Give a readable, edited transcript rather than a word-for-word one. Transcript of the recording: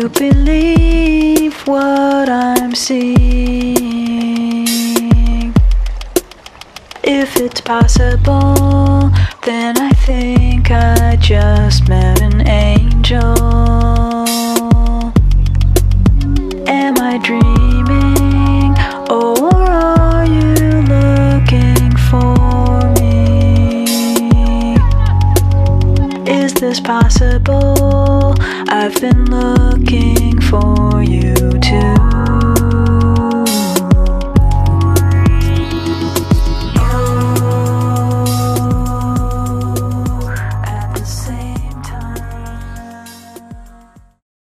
to believe what I'm seeing. If it's possible, then I think I just met an angel. Am I dreaming, or are you looking for me? Is this possible? I've been looking for you too.